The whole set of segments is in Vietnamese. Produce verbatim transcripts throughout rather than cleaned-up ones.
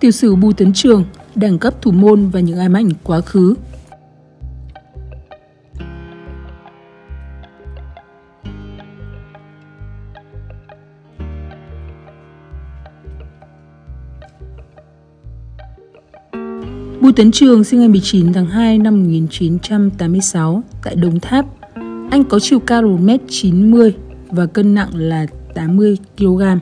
Tiểu sử Bùi Tấn Trường, đẳng cấp thủ môn và những ám ảnh quá khứ. Bùi Tấn Trường sinh ngày mười chín tháng hai năm một nghìn chín trăm tám mươi sáu tại Đồng Tháp. Anh có chiều cao một mét chín mươi và cân nặng là tám mươi ki lô gam.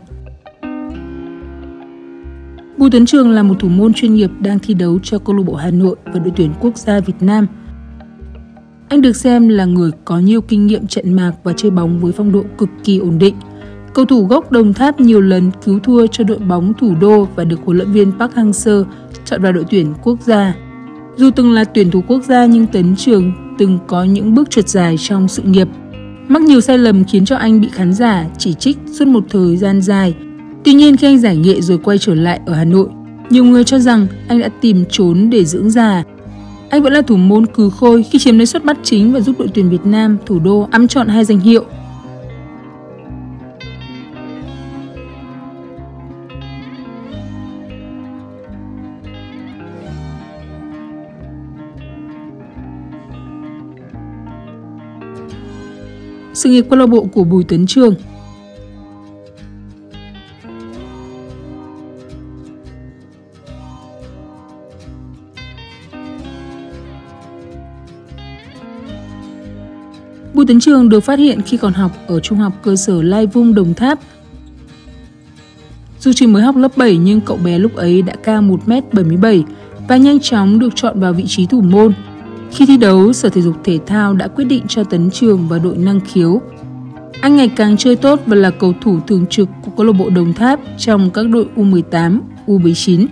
Bùi Tấn Trường là một thủ môn chuyên nghiệp đang thi đấu cho câu lạc bộ Hà Nội và đội tuyển quốc gia Việt Nam. Anh được xem là người có nhiều kinh nghiệm trận mạc và chơi bóng với phong độ cực kỳ ổn định. Cầu thủ gốc Đồng Tháp nhiều lần cứu thua cho đội bóng thủ đô và được huấn luyện viên Park Hang-seo chọn vào đội tuyển quốc gia. Dù từng là tuyển thủ quốc gia nhưng Tấn Trường từng có những bước trượt dài trong sự nghiệp. Mắc nhiều sai lầm khiến cho anh bị khán giả chỉ trích suốt một thời gian dài. Tuy nhiên khi anh giải nghệ rồi quay trở lại ở Hà Nội, nhiều người cho rằng anh đã tìm trốn để dưỡng già. Anh vẫn là thủ môn cừ khôi khi chiếm lấy suất bắt chính và giúp đội tuyển Việt Nam thủ đô ẵm trọn hai danh hiệu. Sự nghiệp câu lạc bộ của Bùi Tấn Trường. Bùi Tấn Trường được phát hiện khi còn học ở Trung học cơ sở Lai Vung, Đồng Tháp. Dù chỉ mới học lớp bảy nhưng cậu bé lúc ấy đã cao một mét bảy mươi bảy và nhanh chóng được chọn vào vị trí thủ môn. Khi thi đấu, Sở Thể dục Thể thao đã quyết định cho Tấn Trường vào đội năng khiếu. Anh ngày càng chơi tốt và là cầu thủ thường trực của câu lạc bộ Đồng Tháp trong các đội U mười tám, U mười chín.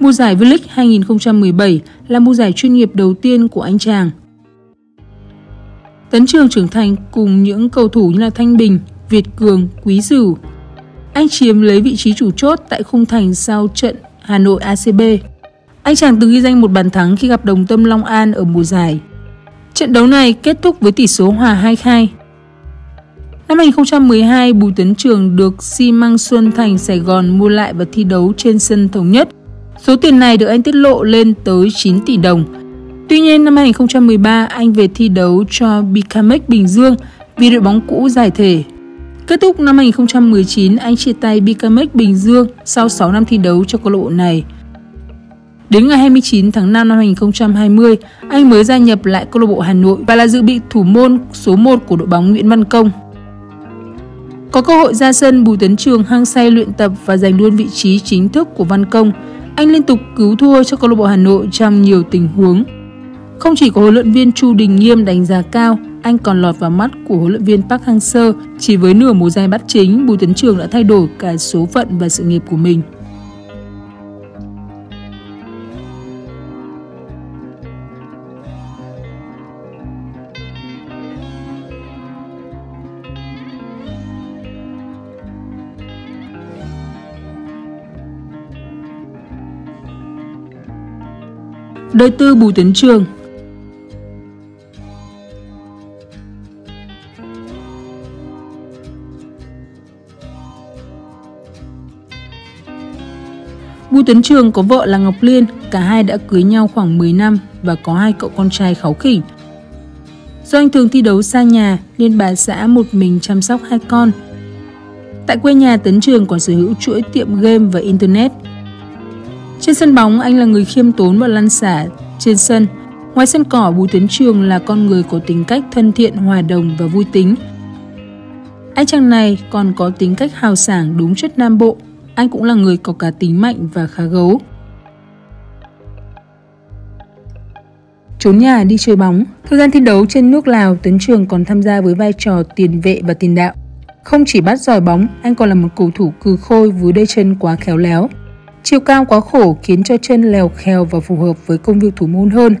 Mùa giải V-League hai nghìn không trăm mười bảy là mùa giải chuyên nghiệp đầu tiên của anh chàng. Tấn Trường trưởng thành cùng những cầu thủ như là Thanh Bình, Việt Cường, Quý Sửu. Anh chiếm lấy vị trí chủ chốt tại khung thành sau trận Hà Nội a xê bê. Anh chàng từng ghi danh một bàn thắng khi gặp Đồng Tâm Long An ở mùa giải. Trận đấu này kết thúc với tỷ số hòa hai hai. Năm hai nghìn không trăm mười hai, Bùi Tấn Trường được Xi măng Xuân Thành Sài Gòn mua lại và thi đấu trên sân Thống Nhất. Số tiền này được anh tiết lộ lên tới chín tỷ đồng. Tuy nhiên, năm hai nghìn không trăm mười ba, anh về thi đấu cho Becamex Bình Dương vì đội bóng cũ giải thể. Kết thúc năm hai nghìn không trăm mười chín, anh chia tay Becamex Bình Dương sau sáu năm thi đấu cho câu lạc bộ này. Đến ngày hai mươi chín tháng năm năm hai nghìn không trăm hai mươi, anh mới gia nhập lại câu lạc bộ Hà Nội và là dự bị thủ môn số một của đội bóng Nguyễn Văn Công. Có cơ hội ra sân, Bùi Tấn Trường hăng say luyện tập và giành luôn vị trí chính thức của Văn Công. Anh liên tục cứu thua cho câu lạc bộ Hà Nội trong nhiều tình huống. Không chỉ có huấn luyện viên Chu Đình Nghiêm đánh giá cao, anh còn lọt vào mắt của huấn luyện viên Park Hang-seo. Chỉ với nửa mùa giải bắt chính, Bùi Tấn Trường đã thay đổi cả số phận và sự nghiệp của mình. Đời tư Bùi Tấn Trường. Bùi Tấn Trường có vợ là Ngọc Liên, cả hai đã cưới nhau khoảng mười năm và có hai cậu con trai kháu khỉnh. Do anh thường thi đấu xa nhà nên bà xã một mình chăm sóc hai con. Tại quê nhà, Tấn Trường còn sở hữu chuỗi tiệm game và internet. Trên sân bóng, anh là người khiêm tốn và lăn xả trên sân. Ngoài sân cỏ, Bùi Tấn Trường là con người có tính cách thân thiện, hòa đồng và vui tính. Anh chàng này còn có tính cách hào sảng, đúng chất Nam Bộ. Anh cũng là người có cá tính mạnh và khá gấu. Trốn nhà đi chơi bóng. Thời gian thi đấu trên nước Lào, Tấn Trường còn tham gia với vai trò tiền vệ và tiền đạo. Không chỉ bắt giỏi bóng, anh còn là một cầu thủ cừ khôi với đôi chân quá khéo léo. Chiều cao quá khổ khiến cho chân lèo khèo và phù hợp với công việc thủ môn hơn.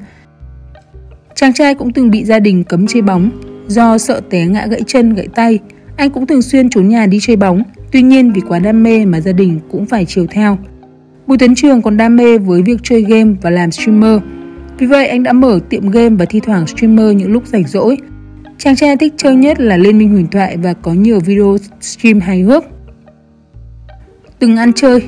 Chàng trai cũng từng bị gia đình cấm chơi bóng do sợ té ngã gãy chân gãy tay. Anh cũng thường xuyên trốn nhà đi chơi bóng, tuy nhiên vì quá đam mê mà gia đình cũng phải chiều theo. Bùi Tấn Trường còn đam mê với việc chơi game và làm streamer. Vì vậy anh đã mở tiệm game và thi thoảng streamer những lúc rảnh rỗi. Chàng trai thích chơi nhất là Liên Minh Huyền Thoại và có nhiều video stream hài hước. Từng ăn chơi.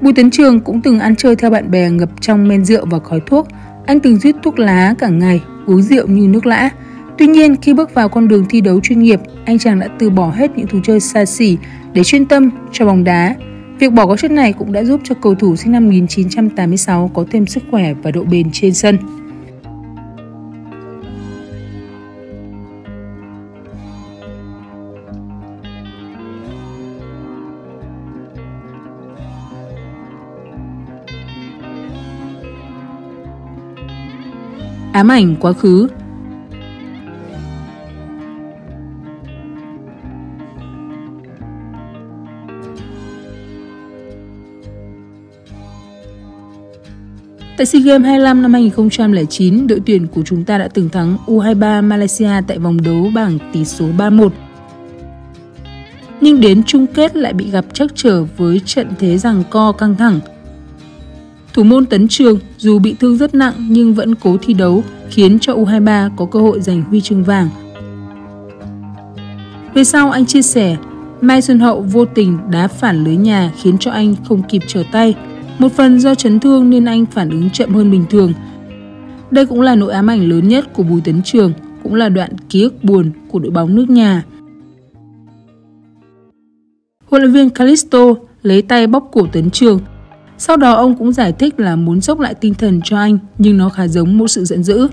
Bùi Tấn Trường cũng từng ăn chơi theo bạn bè ngập trong men rượu và khói thuốc. Anh từng hút thuốc lá cả ngày, uống rượu như nước lã. Tuy nhiên, khi bước vào con đường thi đấu chuyên nghiệp, anh chàng đã từ bỏ hết những thú chơi xa xỉ để chuyên tâm cho bóng đá. Việc bỏ các chất này cũng đã giúp cho cầu thủ sinh năm một nghìn chín trăm tám mươi sáu có thêm sức khỏe và độ bền trên sân. Ám ảnh quá khứ. Tại SEA Games hai mươi lăm năm hai nghìn không trăm lẻ chín, đội tuyển của chúng ta đã từng thắng U hai mươi ba Malaysia tại vòng đấu bảng tỷ số ba một. Nhưng đến chung kết lại bị gặp trắc trở với trận thế giằng co căng thẳng. Thủ môn Tấn Trường dù bị thương rất nặng nhưng vẫn cố thi đấu, khiến cho U hai mươi ba có cơ hội giành huy chương vàng. Về sau anh chia sẻ, Mai Xuân Hậu vô tình đá phản lưới nhà khiến cho anh không kịp trở tay. Một phần do chấn thương nên anh phản ứng chậm hơn bình thường. Đây cũng là nỗi ám ảnh lớn nhất của Bùi Tấn Trường, cũng là đoạn ký ức buồn của đội bóng nước nhà. Huấn luyện viên Calisto lấy tay bóp cổ Tấn Trường. Sau đó ông cũng giải thích là muốn dốc lại tinh thần cho anh, nhưng nó khá giống một sự giận dữ.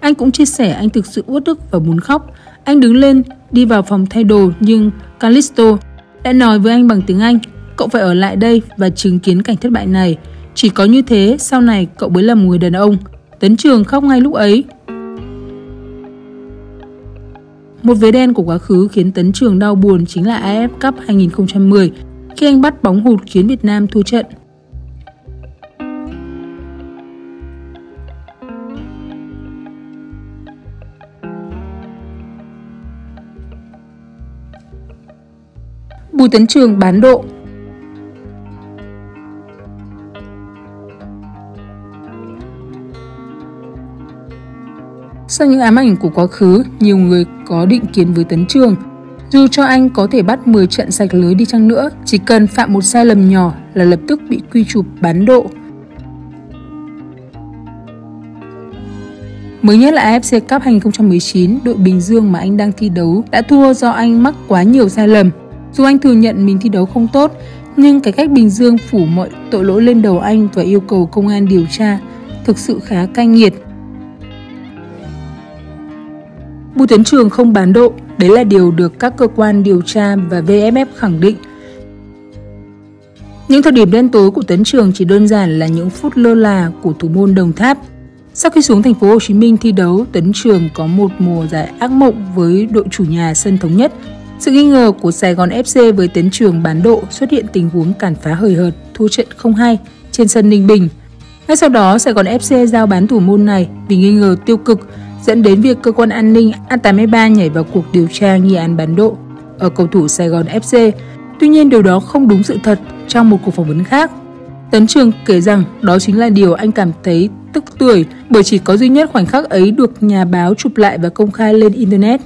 Anh cũng chia sẻ anh thực sự uất ức và muốn khóc. Anh đứng lên, đi vào phòng thay đồ nhưng Calisto đã nói với anh bằng tiếng Anh, cậu phải ở lại đây và chứng kiến cảnh thất bại này. Chỉ có như thế, sau này cậu mới là một người đàn ông. Tấn Trường khóc ngay lúc ấy. Một vế đen của quá khứ khiến Tấn Trường đau buồn chính là a ép Cup hai nghìn không trăm mười, khi anh bắt bóng hụt khiến Việt Nam thua trận. Bùi Tấn Trường bán độ. Sau những ám ảnh của quá khứ, nhiều người có định kiến với Tấn Trường. Dù cho anh có thể bắt mười trận sạch lưới đi chăng nữa, chỉ cần phạm một sai lầm nhỏ là lập tức bị quy chụp bán độ. Mới nhất là a ép xê Cup hai nghìn không trăm mười chín, đội Bình Dương mà anh đang thi đấu đã thua do anh mắc quá nhiều sai lầm. Dù anh thừa nhận mình thi đấu không tốt, nhưng cái cách Bình Dương phủ mọi tội lỗi lên đầu anh và yêu cầu công an điều tra thực sự khá cay nghiệt. Bùi Tấn Trường không bán độ, đấy là điều được các cơ quan điều tra và vê ép ép khẳng định. Những thời điểm đen tối của Tấn Trường chỉ đơn giản là những phút lơ là của thủ môn Đồng Tháp. Sau khi xuống thành phố Hồ Chí Minh thi đấu, Tấn Trường có một mùa giải ác mộng với đội chủ nhà sân Thống Nhất. Sự nghi ngờ của Sài Gòn ép xê với Tấn Trường bán độ xuất hiện tình huống cản phá hời hợt, thua trận không hai trên sân Ninh Bình. Ngay sau đó, Sài Gòn ép xê giao bán thủ môn này vì nghi ngờ tiêu cực, dẫn đến việc cơ quan an ninh a tám mươi ba nhảy vào cuộc điều tra nghi án bán độ ở cầu thủ Sài Gòn ép xê. Tuy nhiên điều đó không đúng sự thật. Trong một cuộc phỏng vấn khác, Tấn Trường kể rằng đó chính là điều anh cảm thấy tức tưởi bởi chỉ có duy nhất khoảnh khắc ấy được nhà báo chụp lại và công khai lên Internet.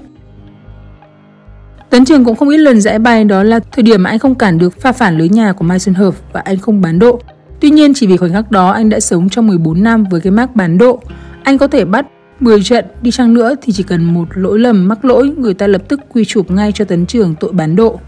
Tấn Trường cũng không ít lần giải bày đó là thời điểm anh không cản được pha phản lưới nhà của Mai Xuân Hợp và anh không bán độ. Tuy nhiên chỉ vì khoảnh khắc đó anh đã sống trong mười bốn năm với cái mác bán độ. Anh có thể bắt mười trận đi chăng nữa thì chỉ cần một lỗi lầm mắc lỗi, người ta lập tức quy chụp ngay cho Tấn Trường tội bán độ.